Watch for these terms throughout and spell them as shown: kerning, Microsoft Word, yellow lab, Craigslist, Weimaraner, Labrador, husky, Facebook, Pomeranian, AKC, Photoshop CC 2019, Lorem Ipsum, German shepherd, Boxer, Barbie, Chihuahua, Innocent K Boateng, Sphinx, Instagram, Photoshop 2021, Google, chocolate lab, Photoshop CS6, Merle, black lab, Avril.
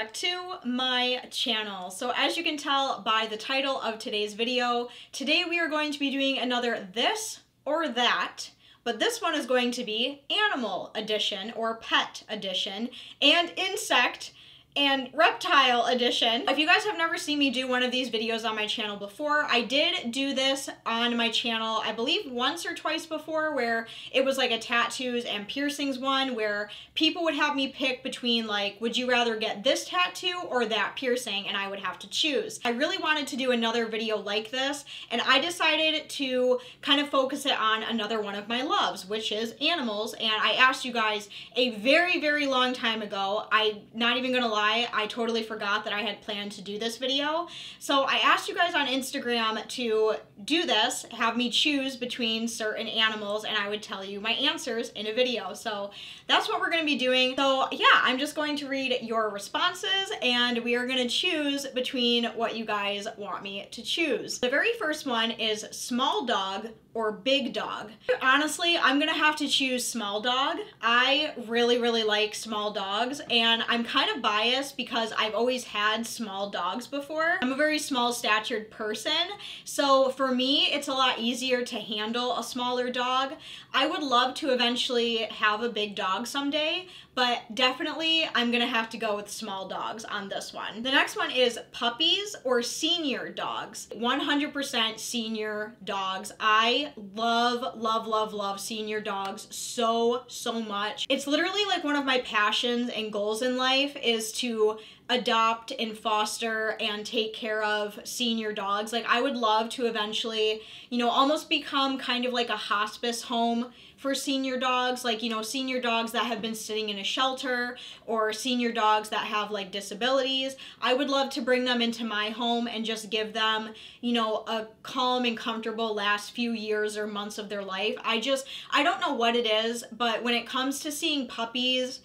back to my channel. So as you can tell by the title of today's video, today we are going to be doing another this or that, but this one is going to be animal edition or pet edition and insect and reptile edition. If you guys have never seen me do one of these videos on my channel before, I did do this on my channel, I believe once or twice before, where it was like a tattoos and piercings one where people would have me pick between like, would you rather get this tattoo or that piercing? And I would have to choose. I really wanted to do another video like this, and I decided to kind of focus it on another one of my loves, which is animals. And I asked you guys a very, very long time ago, I'm not even gonna lie, I totally forgot that I had planned to do this video. So I asked you guys on Instagram to do this, have me choose between certain animals, and I would tell you my answers in a video. So that's what we're going to be doing. So yeah, I'm just going to read your responses and we are going to choose between what you guys want me to choose. The very first one is small dog or big dog. Honestly, I'm going to have to choose small dog. I really, really like small dogs, and I'm kind of biased because I've always had small dogs before. I'm a very small statured person, so for me it's a lot easier to handle a smaller dog. I would love to eventually have a big dog someday, but definitely I'm gonna have to go with small dogs on this one. The next one is puppies or senior dogs. 100% senior dogs. I love, love, love, love senior dogs so, so much. It's literally like one of my passions and goals in life is to adopt and foster and take care of senior dogs. Like, I would love to eventually, you know, almost become kind of like a hospice home for senior dogs, like, you know, senior dogs that have been sitting in a shelter or senior dogs that have like disabilities. I would love to bring them into my home and just give them, you know, a calm and comfortable last few years or months of their life. I don't know what it is, but when it comes to seeing puppies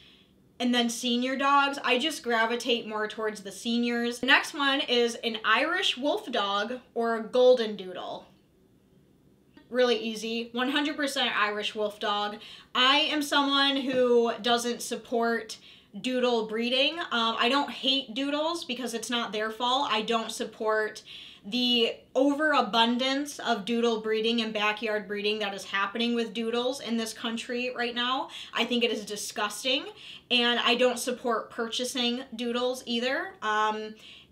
and then senior dogs, I just gravitate more towards the seniors. The next one is an Irish wolf dog or a golden doodle. Really easy, 100% Irish wolf dog. I am someone who doesn't support doodle breeding. I don't hate doodles because it's not their fault. I don't support the overabundance of doodle breeding and backyard breeding that is happening with doodles in this country right now. I think it is disgusting, and I don't support purchasing doodles either.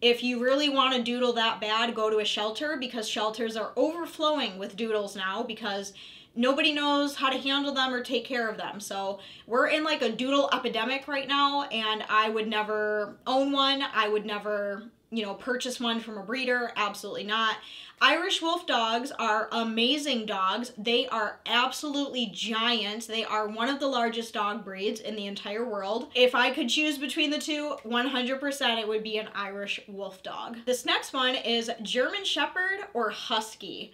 If you really want to doodle that bad, go to a shelter, because shelters are overflowing with doodles now because nobody knows how to handle them or take care of them. So we're in like a doodle epidemic right now, and I would never own one. I would never, you know, purchase one from a breeder. Absolutely not. Irish wolf dogs are amazing dogs. They are absolutely giant. They are one of the largest dog breeds in the entire world. If I could choose between the two, 100% it would be an Irish wolf dog. This next one is German Shepherd or Husky.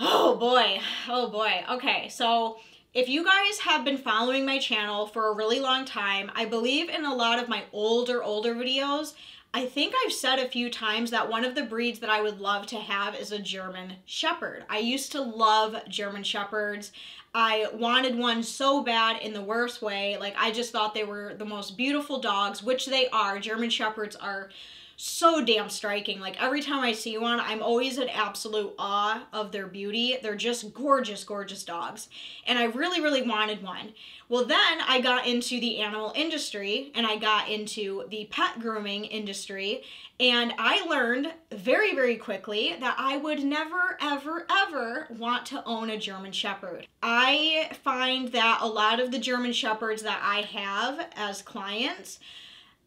Oh boy, oh boy. Okay, so if you guys have been following my channel for a really long time, I believe in a lot of my older videos, I think I've said a few times that one of the breeds that I would love to have is a German Shepherd. I used to love German Shepherds. I wanted one so bad in the worst way. Like, I just thought they were the most beautiful dogs, which they are. German Shepherds are so damn striking. Like, every time I see one, I'm always in absolute awe of their beauty. They're just gorgeous, gorgeous dogs. And I really, really wanted one. Well, then I got into the animal industry and I got into the pet grooming industry, and I learned very, very quickly that I would never, ever, ever want to own a German Shepherd. I find that a lot of the German Shepherds that I have as clients,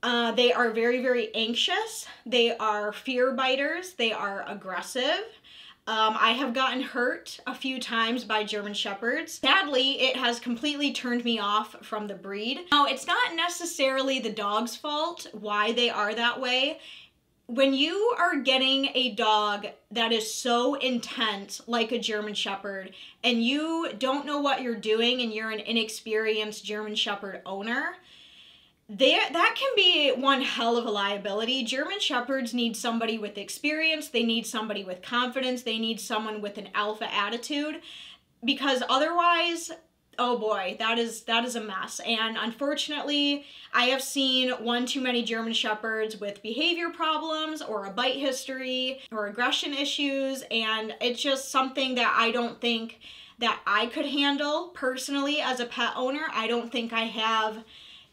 they are very, very anxious. They are fear biters. They are aggressive. I have gotten hurt a few times by German Shepherds. Sadly, it has completely turned me off from the breed. Now, it's not necessarily the dog's fault why they are that way. When you are getting a dog that is so intense, like a German Shepherd, and you don't know what you're doing and you're an inexperienced German Shepherd owner, that can be one hell of a liability. German Shepherds need somebody with experience, they need somebody with confidence, they need someone with an alpha attitude, because otherwise oh boy, that is a mess. And unfortunately, I have seen one too many German Shepherds with behavior problems or a bite history or aggression issues, and it's just something that I don't think that I could handle personally as a pet owner. I don't think I have,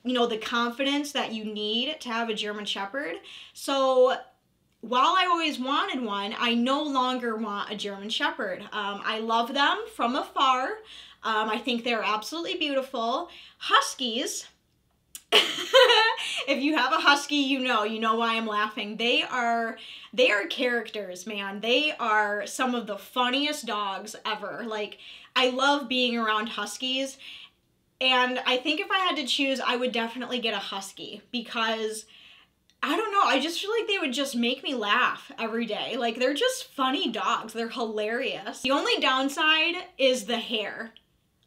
you know, the confidence that you need to have a German Shepherd. So while I always wanted one, I no longer want a German Shepherd. I love them from afar. I think they're absolutely beautiful. Huskies, if you have a Husky, you know why I'm laughing. They are characters, man. They are some of the funniest dogs ever. Like, I love being around Huskies. And I think if I had to choose, I would definitely get a Husky, because I don't know, I just feel like they would just make me laugh every day. Like, they're just funny dogs. They're hilarious. The only downside is the hair.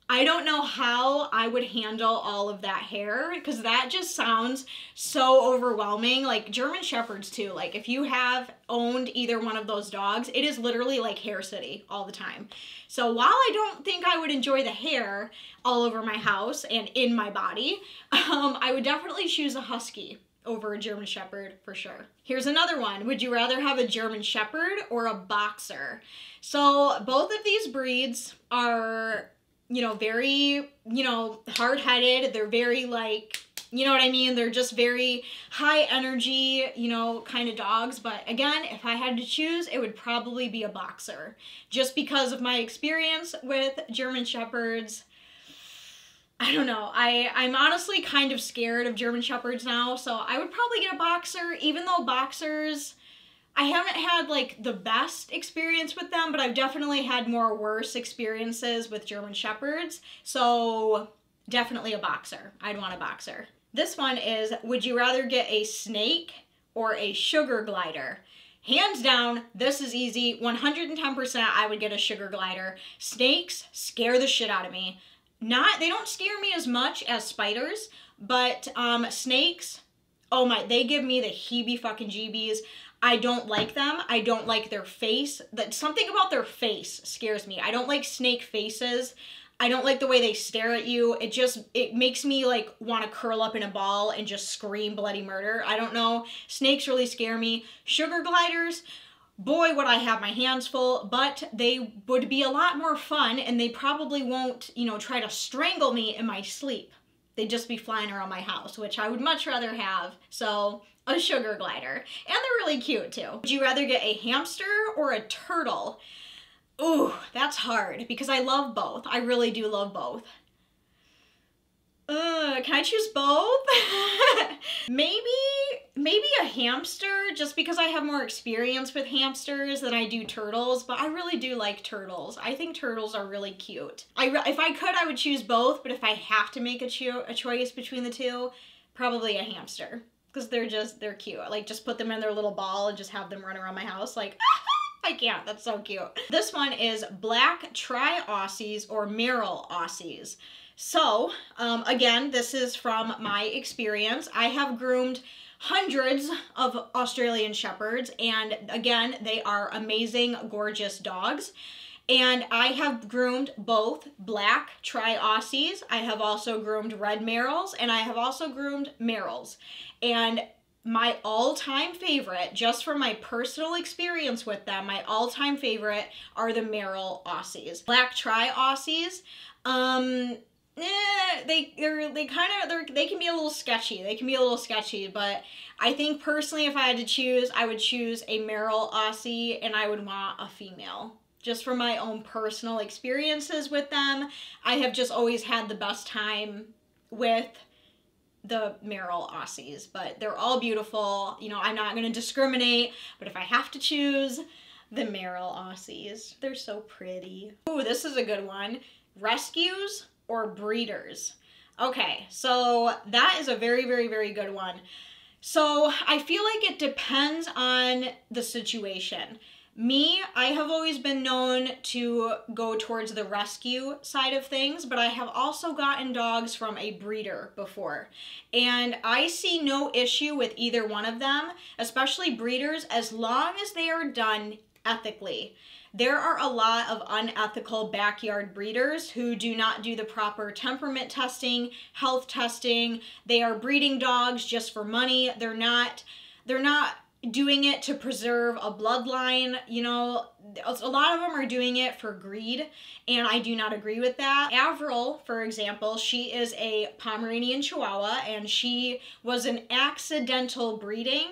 I don't know how I would handle all of that hair, because that just sounds so overwhelming. Like, German Shepherds too, like if you have owned either one of those dogs, it is literally like hair city all the time. So while I don't think I would enjoy the hair all over my house and in my body, I would definitely choose a Husky over a German Shepherd for sure. Here's another one. Would you rather have a German Shepherd or a boxer? So both of these breeds are, you know, very, you know, hard-headed. They're very, like, you know what I mean? They're just very high energy, you know, kind of dogs. But again, if I had to choose, it would probably be a boxer, just because of my experience with German Shepherds. I don't know. I'm honestly kind of scared of German Shepherds now, so I would probably get a boxer, even though boxers, I haven't had like the best experience with them, but I've definitely had more worse experiences with German Shepherds. So definitely a boxer. I'd want a boxer. This one is, would you rather get a snake or a sugar glider? Hands down, this is easy. 110% I would get a sugar glider. Snakes scare the shit out of me. They don't scare me as much as spiders, but snakes, oh my, they give me the heebie fucking jeebies. I don't like them. I don't like their face. Something about their face scares me. I don't like snake faces. I don't like the way they stare at you. It makes me like want to curl up in a ball and just scream bloody murder. I don't know. Snakes really scare me. Sugar gliders, boy, would I have my hands full, but they would be a lot more fun, and they probably won't, you know, try to strangle me in my sleep. They'd just be flying around my house, which I would much rather have. So a sugar glider. And they're really cute too. Would you rather get a hamster or a turtle? Ooh, that's hard, because I love both. I really do love both. Can I choose both? Maybe a hamster, just because I have more experience with hamsters than I do turtles, but I really do like turtles. I think turtles are really cute. If I could, I would choose both, but if I have to make a choice between the two, probably a hamster, because they're cute. Like, just put them in their little ball and just have them run around my house like, I can't, that's so cute. This one is black tri-Aussies or Merle Aussies. So, again, this is from my experience. I have groomed hundreds of Australian Shepherds, and again, they are amazing, gorgeous dogs. And I have groomed both black tri-Aussies. I have also groomed red Merles, and I have also groomed Merles. And my all-time favorite, just from my personal experience with them, my all-time favorite are the Merle Aussies. Black tri-Aussies, they can be a little sketchy. They can be a little sketchy, but I think personally, if I had to choose, I would choose a Merle Aussie, and I would want a female. Just from my own personal experiences with them, I have just always had the best time with the Merle Aussies, but they're all beautiful. You know, I'm not going to discriminate, but if I have to choose, the Merle Aussies. They're so pretty. Ooh, this is a good one. Rescues or breeders? Okay, so that is a very, very, very good one. So I feel like it depends on the situation. Me, I have always been known to go towards the rescue side of things, but I have also gotten dogs from a breeder before. And I see no issue with either one of them, especially breeders, as long as they are done ethically. There are a lot of unethical backyard breeders who do not do the proper temperament testing, health testing. They are breeding dogs just for money. They're not doing it to preserve a bloodline. You know, a lot of them are doing it for greed, and I do not agree with that. Avril, for example, she is a Pomeranian Chihuahua, and she was an accidental breeding.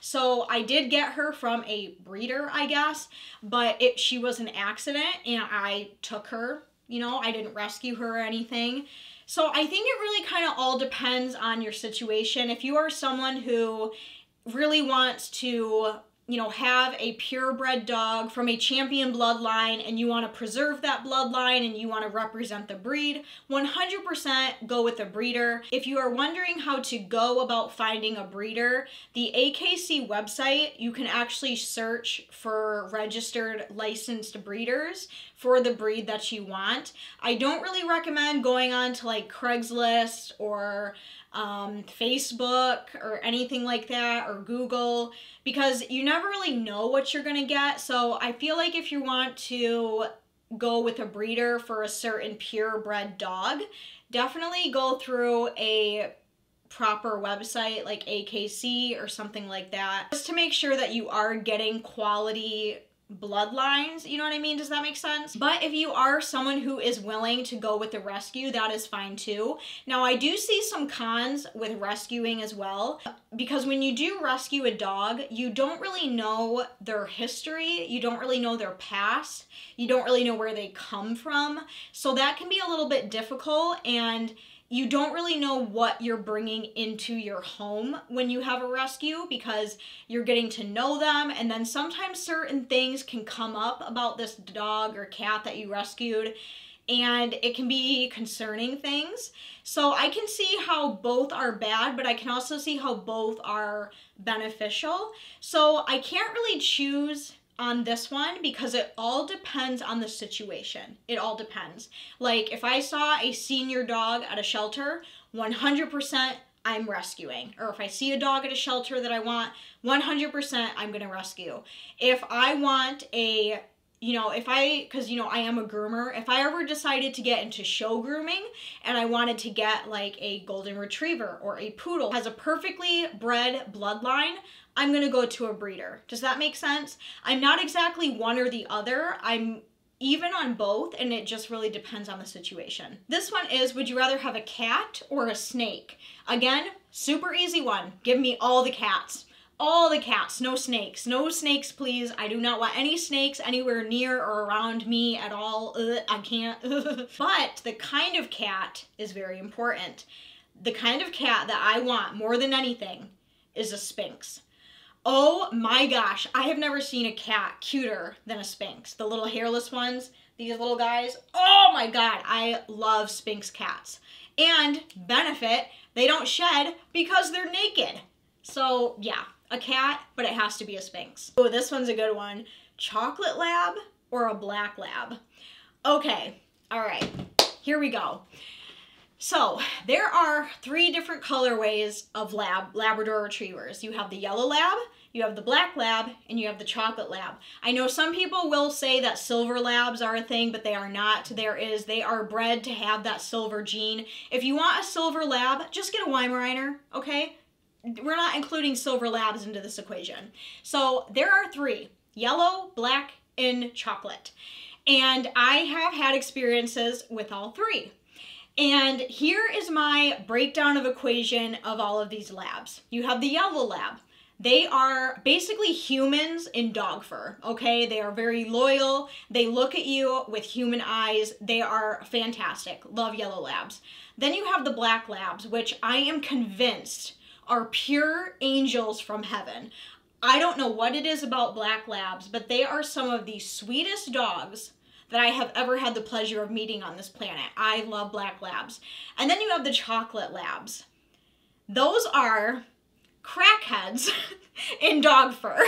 So I did get her from a breeder, I guess, but she was an accident, and I took her. You know, I didn't rescue her or anything. So I think it really kind of all depends on your situation. If you are someone who really wants to, you know, have a purebred dog from a champion bloodline and you want to preserve that bloodline and you want to represent the breed, 100% go with a breeder. If you are wondering how to go about finding a breeder, the AKC website, you can actually search for registered licensed breeders for the breed that you want. I don't really recommend going on to like Craigslist or Facebook or anything like that, or Google, because you never really know what you're gonna get. So I feel like if you want to go with a breeder for a certain purebred dog, definitely go through a proper website like AKC or something like that, just to make sure that you are getting quality bloodlines, you know what I mean? Does that make sense? But if you are someone who is willing to go with the rescue, that is fine too. Now, I do see some cons with rescuing as well, because when you do rescue a dog, you don't really know their history, you don't really know their past, you don't really know where they come from, so that can be a little bit difficult, and you don't really know what you're bringing into your home when you have a rescue, because you're getting to know them, and then sometimes certain things can come up about this dog or cat that you rescued, and it can be concerning things. So I can see how both are bad, but I can also see how both are beneficial. So I can't really choose on this one because it all depends on the situation. It all depends. Like if I saw a senior dog at a shelter, 100% I'm rescuing. Or if I see a dog at a shelter that I want, 100% I'm gonna rescue. If I want a, you know, because you know I am a groomer, if I ever decided to get into show grooming and I wanted to get like a golden retriever or a poodle, has a perfectly bred bloodline, I'm gonna go to a breeder. Does that make sense? I'm not exactly one or the other. I'm even on both, and it just really depends on the situation. This one is, would you rather have a cat or a snake? Again, super easy one. Give me all the cats. All the cats, no snakes. No snakes, please. I do not want any snakes anywhere near or around me at all. Ugh, I can't. But the kind of cat is very important. The kind of cat that I want more than anything is a Sphinx. Oh my gosh, I have never seen a cat cuter than a Sphinx. The little hairless ones, these little guys. Oh my God, I love Sphinx cats. And benefit, they don't shed because they're naked. So yeah, a cat, but it has to be a Sphinx. Oh, this one's a good one. Chocolate lab or a black lab? Okay, all right, here we go. So there are three different colorways of Labrador retrievers. You have the yellow lab, you have the black lab, and you have the chocolate lab. I know some people will say that silver labs are a thing, but they are not. They are bred to have that silver gene. If you want a silver lab, just get a Weimaraner, okay? We're not including silver labs into this equation. So there are three: yellow, black, and chocolate. And I have had experiences with all three. And here is my breakdown of equation of all of these labs. You have the yellow lab. They are basically humans in dog fur, okay? They are very loyal. They look at you with human eyes. They are fantastic. Love yellow labs. Then you have the black labs, which I am convinced are pure angels from heaven. I don't know what it is about black labs, but they are some of the sweetest dogs that I have ever had the pleasure of meeting on this planet. I love black labs. And then you have the chocolate labs. Those are crackheads in dog fur.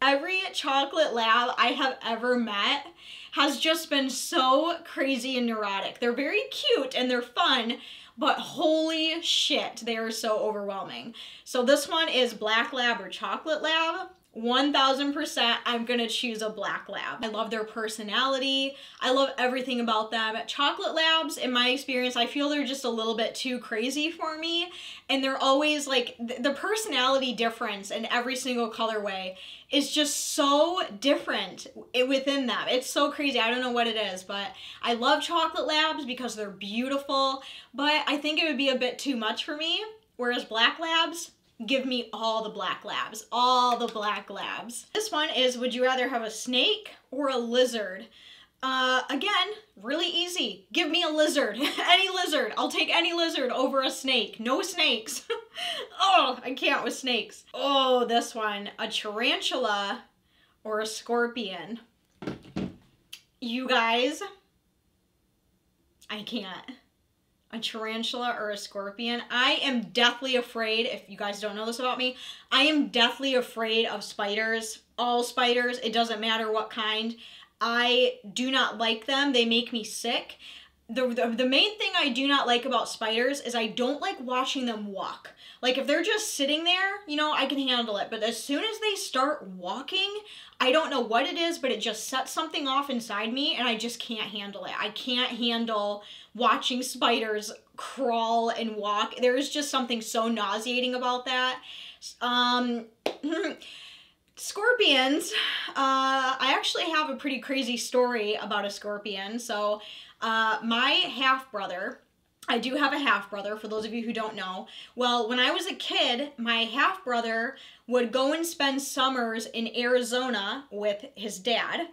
Every chocolate lab I have ever met has just been so crazy and neurotic. They're very cute and they're fun, but holy shit, they are so overwhelming. So this one is black lab or chocolate lab. 1000% I'm gonna choose a black lab. I love their personality. I love everything about them. Chocolate labs, in my experience, I feel they're just a little bit too crazy for me. And they're always like, the personality difference in every single colorway is just so different within them. It's so crazy. I don't know what it is, but I love chocolate labs because they're beautiful, but I think it would be a bit too much for me. Whereas black labs, give me all the black labs, all the black labs. This one is, would you rather have a snake or a lizard? Again, really easy. Give me a lizard, any lizard. I'll take any lizard over a snake. No snakes. Oh, I can't with snakes. Oh, this one, a tarantula or a scorpion. You guys, I can't. A tarantula or a scorpion. I am deathly afraid, if you guys don't know this about me, I am deathly afraid of spiders, all spiders. It doesn't matter what kind. I do not like them. They make me sick. The main thing I do not like about spiders is I don't like watching them walk. Like if they're just sitting there, you know, I can handle it. But as soon as they start walking, I don't know what it is, but it just sets something off inside me and I just can't handle it. I can't handle watching spiders crawl and walk. There is just something so nauseating about that. Scorpions, I actually have a pretty crazy story about a scorpion. So my half-brother, I do have a half-brother for those of you who don't know. Well, when I was a kid, my half-brother would go and spend summers in Arizona with his dad.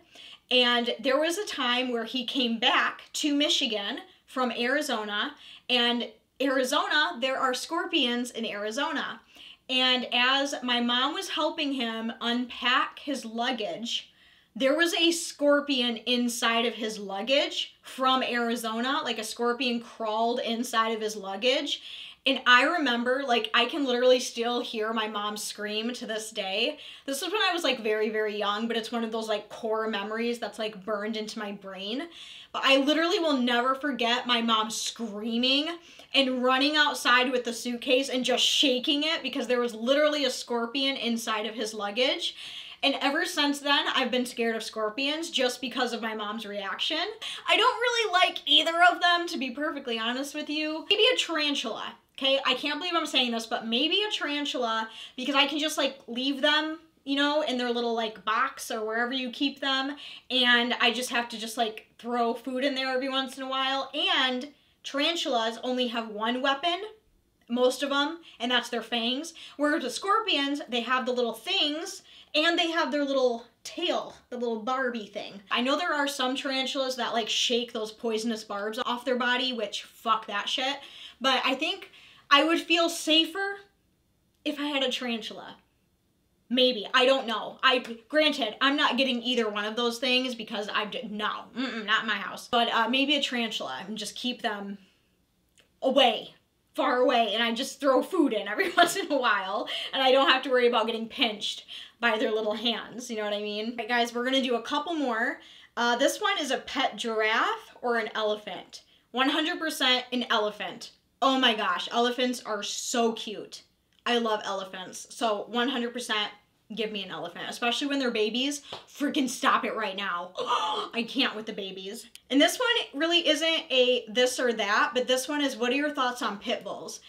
And there was a time where he came back to Michigan from Arizona, and Arizona, there are scorpions in Arizona. And as my mom was helping him unpack his luggage, there was a scorpion inside of his luggage from Arizona. Like a scorpion crawled inside of his luggage. And I remember, like, I can literally still hear my mom scream to this day. This was when I was like very, very young, but it's one of those like core memories that's like burned into my brain. But I literally will never forget my mom screaming and running outside with the suitcase and just shaking it because there was literally a scorpion inside of his luggage. And ever since then, I've been scared of scorpions just because of my mom's reaction. I don't really like either of them, to be perfectly honest with you. Maybe a tarantula, okay? I can't believe I'm saying this, but maybe a tarantula because I can just like leave them, you know, in their little like box or wherever you keep them. And I just have to just like throw food in there every once in a while. And tarantulas only have one weapon, most of them, and that's their fangs. Whereas the scorpions, they have the little things and they have their little tail, the little Barbie thing. I know there are some tarantulas that like shake those poisonous barbs off their body, which fuck that shit. But I think I would feel safer if I had a tarantula. Maybe, I don't know. Granted, I'm not getting either one of those things because not in my house. But maybe a tarantula and just keep them away. Far away, and I just throw food in every once in a while and I don't have to worry about getting pinched by their little hands, you know what I mean? Alright guys, we're gonna do a couple more. This one is a pet giraffe or an elephant. 100% an elephant. Oh my gosh, elephants are so cute. I love elephants, so 100% give me an elephant, especially when they're babies. Freaking stop it right now. Oh, I can't with the babies. And this one really isn't a this or that, but this one is, what are your thoughts on pit bulls?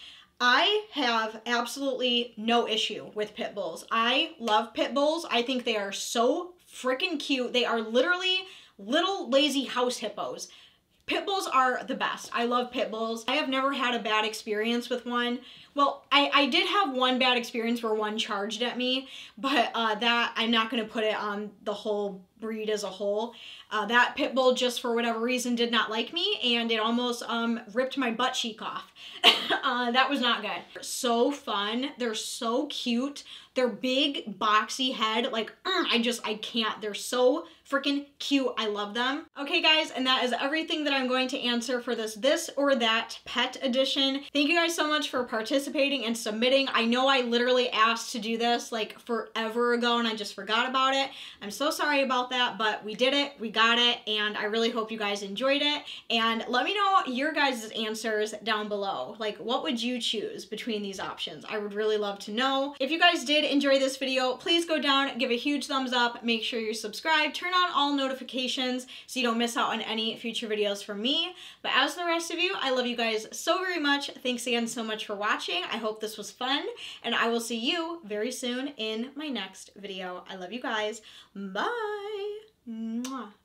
I have absolutely no issue with pit bulls. I love pit bulls. I think they are so freaking cute. They are literally little lazy house hippos. Pit bulls are the best. I love pit bulls. I have never had a bad experience with one. Well, I did have one bad experience where one charged at me, but that I'm not going to put it on the whole breed as a whole. That pit bull just for whatever reason did not like me and it almost ripped my butt cheek off. That was not good. So fun. They're so cute. Their big boxy head, like I can't. They're so freaking cute. I love them. Okay guys, and that is everything that I'm going to answer for this or that pet edition. Thank you guys so much for participating. participating and submitting. I know I literally asked to do this like forever ago and I just forgot about it. I'm so sorry about that, but we did it, we got it, and I really hope you guys enjoyed it. And let me know your guys' answers down below. Like, what would you choose between these options? I would really love to know. If you guys did enjoy this video, please go down, give a huge thumbs up, make sure you're subscribed, turn on all notifications so you don't miss out on any future videos from me. But as the rest of you, I love you guys so very much. Thanks again so much for watching. I hope this was fun, and I will see you very soon in my next video. I love you guys. Bye. Mwah.